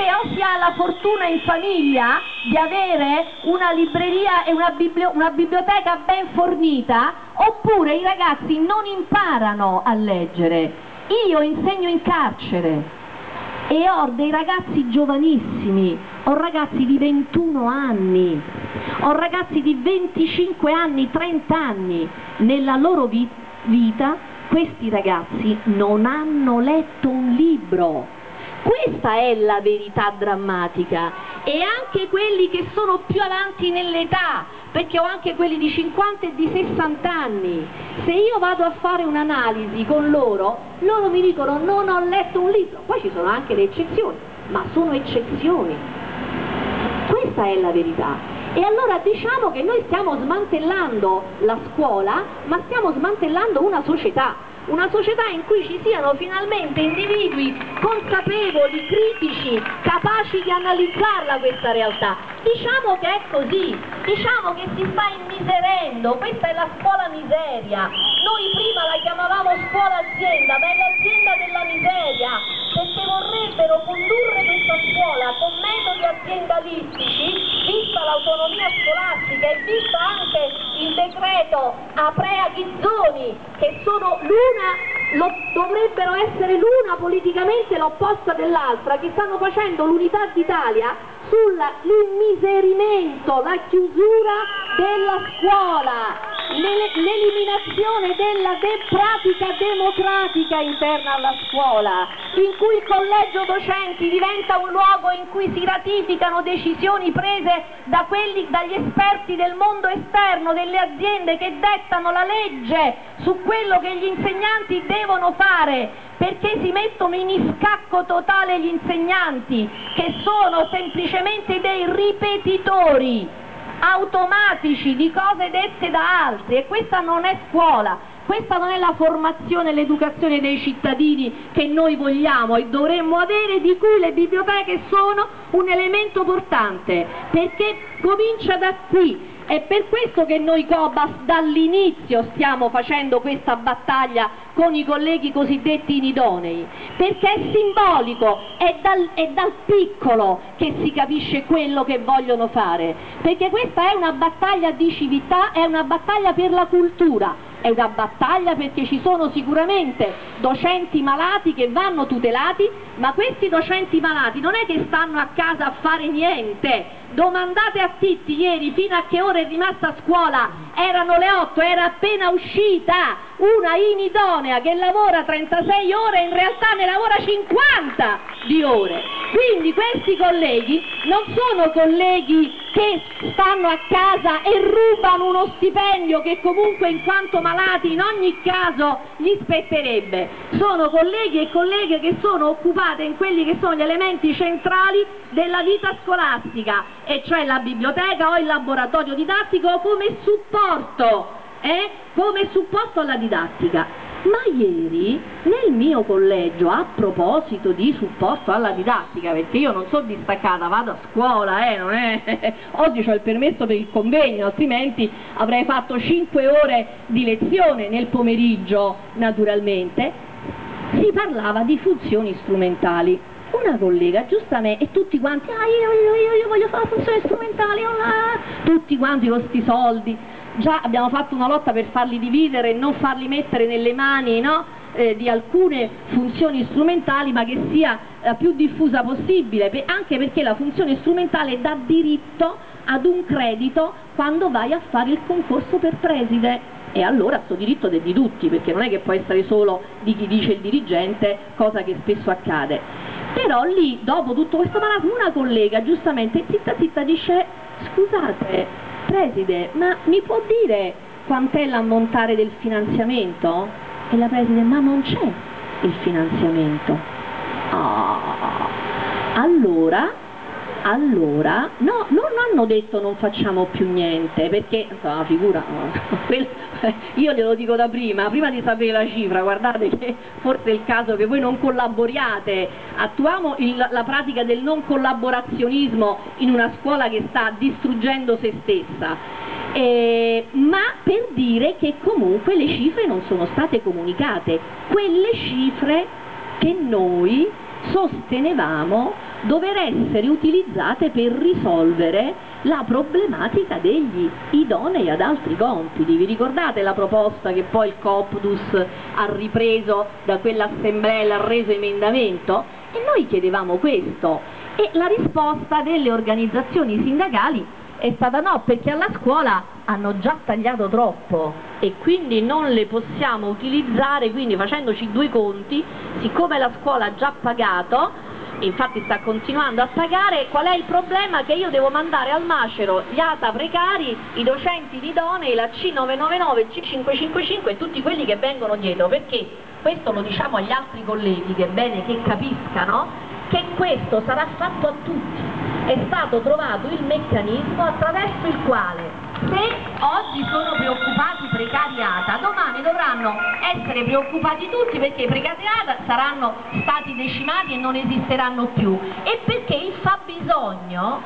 se o si ha la fortuna in famiglia di avere una libreria e una biblioteca ben fornita, oppure i ragazzi non imparano a leggere. Io insegno in carcere e ho dei ragazzi giovanissimi, ho ragazzi di 21 anni, ho ragazzi di 25 anni, 30 anni, nella loro vita questi ragazzi non hanno letto un libro, questa è la verità drammatica. E anche quelli che sono più avanti nell'età, perché ho anche quelli di 50 e di 60 anni, se io vado a fare un'analisi con loro, loro mi dicono non ho letto un libro, poi ci sono anche le eccezioni, ma sono eccezioni, questa è la verità. E allora diciamo che noi stiamo smantellando la scuola, ma stiamo smantellando una società in cui ci siano finalmente individui consapevoli, critici, capaci di analizzarla questa realtà. Diciamo che è così, diciamo che si sta immiserendo, questa è la scuola miseria. Noi prima la chiamavamo scuola azienda, ma è l'azienda della miseria, perché vorrebbero condurre questa scuola con metodi aziendalistici. Vista l'autonomia scolastica e vista anche il decreto Aprea Gizzoni, che sono dovrebbero essere l'una politicamente l'opposta dell'altra, che stanno facendo l'unità d'Italia sull'immiserimento, la chiusura della scuola, l'eliminazione della pratica democratica interna alla scuola, in cui il collegio docenti diventa un luogo in cui si ratificano decisioni prese da dagli esperti del mondo esterno, delle aziende che dettano la legge su quello che gli insegnanti devono fare, perché si mettono in scacco totale gli insegnanti, che sono semplicemente dei ripetitori automatici di cose dette da altri, e questa non è scuola. Questa non è la formazione e l'educazione dei cittadini che noi vogliamo e dovremmo avere, di cui le biblioteche sono un elemento portante, perché comincia da qui. È per questo che noi Cobas dall'inizio stiamo facendo questa battaglia con i colleghi cosiddetti inidonei, perché è simbolico, è dal piccolo che si capisce quello che vogliono fare, perché questa è una battaglia di civiltà, è una battaglia per la cultura. È una battaglia perché ci sono sicuramente docenti malati che vanno tutelati, ma questi docenti malati non è che stanno a casa a fare niente. Domandate a Titti ieri fino a che ora è rimasta a scuola, erano le 8, era appena uscita una inidonea che lavora 36 ore e in realtà ne lavora 50 di ore. Quindi questi colleghi non sono colleghi che stanno a casa e rubano uno stipendio che comunque in quanto malati in ogni caso gli spetterebbe, sono colleghi e colleghe che sono occupate in quelli che sono gli elementi centrali della vita scolastica, e cioè la biblioteca o il laboratorio didattico come supporto alla didattica. Ma ieri nel mio collegio, a proposito di supporto alla didattica, perché io non sono distaccata, vado a scuola, non è... oggi ho il permesso per il convegno, altrimenti avrei fatto 5 ore di lezione nel pomeriggio naturalmente, si parlava di funzioni strumentali. Una collega giustamente, e tutti quanti, io voglio fare la funzione strumentale, tutti quanti con sti soldi. Già abbiamo fatto una lotta per farli dividere e non farli mettere nelle mani, no? Di alcune funzioni strumentali, ma che sia la più diffusa possibile, anche perché la funzione strumentale dà diritto ad un credito quando vai a fare il concorso per preside. E allora questo diritto è di tutti, perché non è che può essere solo di chi dice il dirigente, cosa che spesso accade. Però lì, dopo tutto questo malato, una collega giustamente zitta zitta dice: scusate preside, ma mi può dire quant'è l'ammontare del finanziamento? E la preside: ma non c'è il finanziamento. Allora, no, non hanno detto non facciamo più niente, perché, insomma, figura, io glielo dico da prima di sapere la cifra, guardate che forse è il caso che voi non collaboriate, attuiamo la pratica del non collaborazionismo in una scuola che sta distruggendo se stessa. Ma per dire che comunque le cifre non sono state comunicate, quelle cifre che noi sostenevamo dover essere utilizzate per risolvere la problematica degli idonei ad altri compiti. Vi ricordate la proposta che poi il COPDUS ha ripreso da quell'assemblea e l'ha reso emendamento? E noi chiedevamo questo, e la risposta delle organizzazioni sindacali è stata no, perché alla scuola hanno già tagliato troppo e quindi non le possiamo utilizzare, quindi facendoci due conti, siccome la scuola ha già pagato, infatti sta continuando a pagare, qual è il problema? Che io devo mandare al macero gli ATA precari, i docenti idonei, la C999, il C555 e tutti quelli che vengono dietro, perché questo lo diciamo agli altri colleghi, che è bene che capiscano che questo sarà fatto a tutti. È stato trovato il meccanismo attraverso il quale, se oggi sono preoccupati i precari ATA, domani dovranno essere preoccupati tutti, perché i precari ATA saranno stati decimati e non esisteranno più, e perché il fabbisogno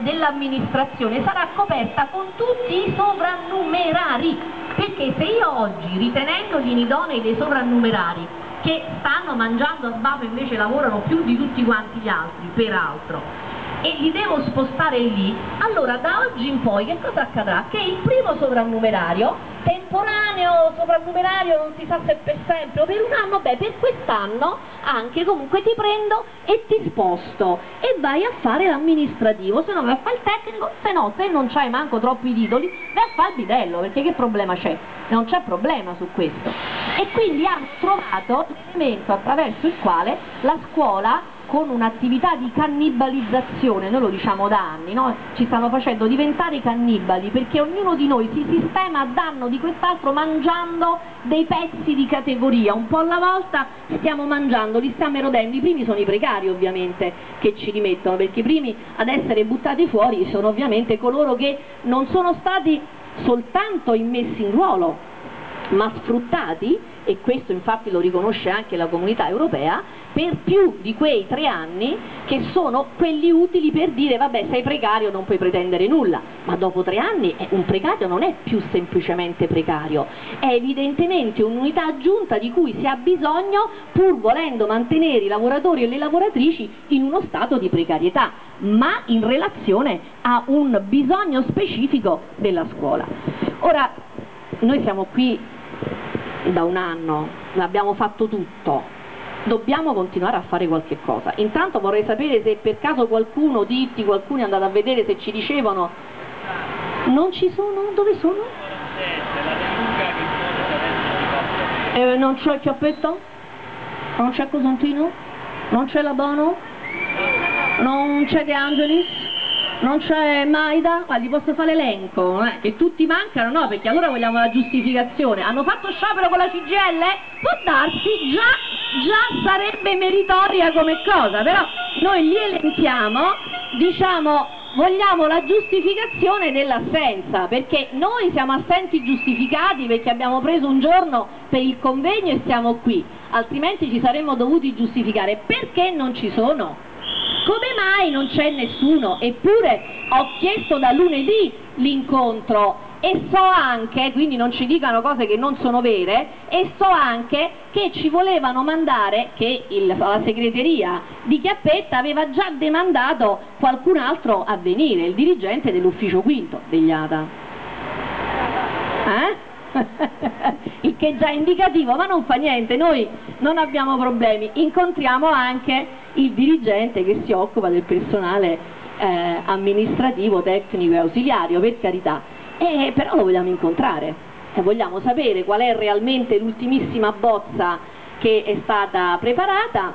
dell'amministrazione sarà coperta con tutti i sovrannumerari, perché se io oggi, ritenendo gli inidonei dei sovrannumerari, che stanno mangiando a sbafo e invece lavorano più di tutti quanti gli altri, peraltro, e li devo spostare lì, allora da oggi in poi che cosa accadrà? Che il primo sovrannumerario, temporaneo sovrannumerario, non si sa se per sempre o per un anno, beh, per quest'anno anche comunque ti prendo e ti sposto e vai a fare l'amministrativo, se no vai a fare il tecnico, se no, se non c'hai manco troppi titoli, vai a fare il bidello, perché che problema c'è? Non c'è problema su questo. E quindi ha trovato l'elemento attraverso il quale la scuola, con un'attività di cannibalizzazione, noi lo diciamo da anni, no? Ci stanno facendo diventare cannibali, perché ognuno di noi si sistema a danno di quest'altro mangiando dei pezzi di categoria, un po' alla volta stiamo mangiando, li stiamo erodendo. I primi sono i precari ovviamente che ci rimettono, perché i primi ad essere buttati fuori sono ovviamente coloro che non sono stati soltanto immessi in ruolo ma sfruttati, e questo infatti lo riconosce anche la comunità europea, per più di quei 3 anni che sono quelli utili per dire vabbè, sei precario, non puoi pretendere nulla, ma dopo 3 anni un precario non è più semplicemente precario, è evidentemente un'unità aggiunta di cui si ha bisogno pur volendo mantenere i lavoratori e le lavoratrici in uno stato di precarietà, ma in relazione a un bisogno specifico della scuola. Ora, noi siamo qui da un anno, abbiamo fatto tutto, dobbiamo continuare a fare qualche cosa. Intanto vorrei sapere se per caso qualcuno, qualcuno è andato a vedere se ci dicevano, non ci sono, dove sono? Non c'è il chiappetto? Non c'è Cosentino? Non c'è la Bono? Non c'è De Angelis? Non c'è Maida? Guardi, posso fare l'elenco, che tutti mancano, no? Perché allora vogliamo la giustificazione. Hanno fatto sciopero con la CGL? Può darsi, già sarebbe meritoria come cosa, però noi li elenchiamo, diciamo, vogliamo la giustificazione dell'assenza, perché noi siamo assenti giustificati perché abbiamo preso un giorno per il convegno e siamo qui, altrimenti ci saremmo dovuti giustificare. Perché non ci sono? Come mai non c'è nessuno? Eppure ho chiesto da lunedì l'incontro e so anche, quindi non ci dicano cose che non sono vere, e so anche che ci volevano mandare, che la segreteria di Chiappetta aveva già demandato qualcun altro a venire, il dirigente dell'ufficio quinto degli ATA. Eh? Il che è già indicativo, ma non fa niente, noi non abbiamo problemi. Incontriamo anche il dirigente che si occupa del personale amministrativo, tecnico e ausiliario, per carità, però lo vogliamo incontrare e vogliamo sapere qual è realmente l'ultimissima bozza che è stata preparata,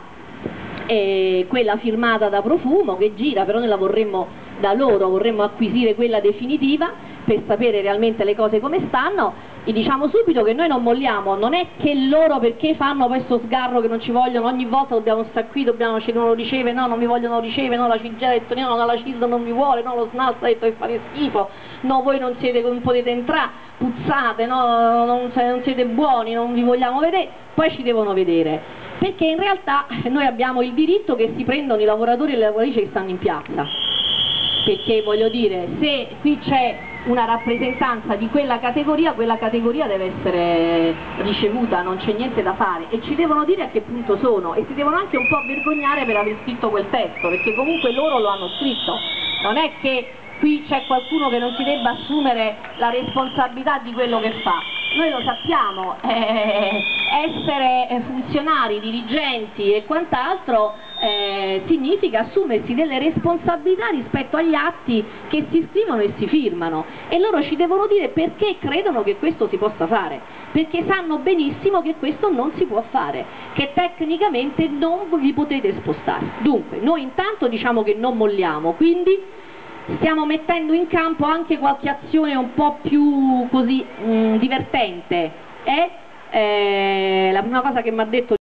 quella firmata da Profumo che gira, però noi la vorremmo da loro, vorremmo acquisire quella definitiva per sapere realmente le cose come stanno. E diciamo subito che noi non molliamo, non è che loro, perché fanno questo sgarro che non ci vogliono, ogni volta dobbiamo stare qui, dobbiamo, non lo riceve, no, non mi vogliono riceve, no, la CGL ha detto no, la CISL non mi vuole, no, lo SNAS ha detto che fate schifo, no, voi non siete, non potete entrare, puzzate, no, non siete buoni, non vi vogliamo vedere, poi ci devono vedere, perché in realtà noi abbiamo il diritto che si prendono i lavoratori e le lavoratrici che stanno in piazza, perché voglio dire, se qui c'è una rappresentanza di quella categoria deve essere ricevuta, non c'è niente da fare, e ci devono dire a che punto sono, e si devono anche un po' vergognare per aver scritto quel testo, perché comunque loro lo hanno scritto, non è che qui c'è qualcuno che non si debba assumere la responsabilità di quello che fa. Noi lo sappiamo, essere funzionari, dirigenti e quant'altro significa assumersi delle responsabilità rispetto agli atti che si scrivono e si firmano, e loro ci devono dire perché credono che questo si possa fare, perché sanno benissimo che questo non si può fare, che tecnicamente non vi potete spostare. Dunque, noi intanto diciamo che non molliamo, quindi stiamo mettendo in campo anche qualche azione un po' più così divertente. La prima cosa che mi ha detto